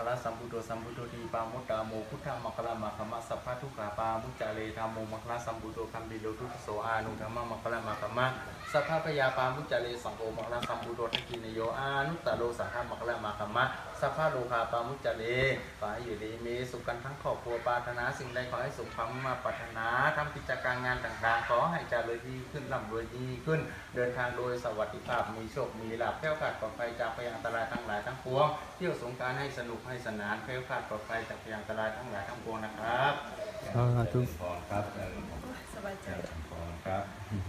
คลาสัมบุโดสัมบุโดทีปามุตตาโมพุทธามคลามะขมะสัพพะทุกขาปามุจจาเลธาโมมคลาสัมบุโดคัมบิโลทุโสอานุธรรมมคลามะขมะสัพพะพยาปามุจจาเลสังโฆมคลาสัมบุโดทักขินโยอานุตตโลสังฆมคลามะขมะสัพพะโลคาปามุจจาเลขอให้อยู่ดีมีสุขกันทั้งครอบครัวปรารถนาสิ่งใดขอให้สมความมาปรารถนาทำกิจการงานต่างๆขอให้เจริญดีขึ้นร่ำรวยดีขึ้นเดินทางโดยสวัสดิภาพมีโชคมีลาภแก้วขาดปลอดภัยจากพยานอันตรายทั้งหลายทั้งปวงเที่ยวสงกรานต์ให้สนุกให้สนานแก้วขาดปลอดภัยจากพยานอันตรายทั้งหลายทั้งปวงนะครับสาธุครับสบายใจครับ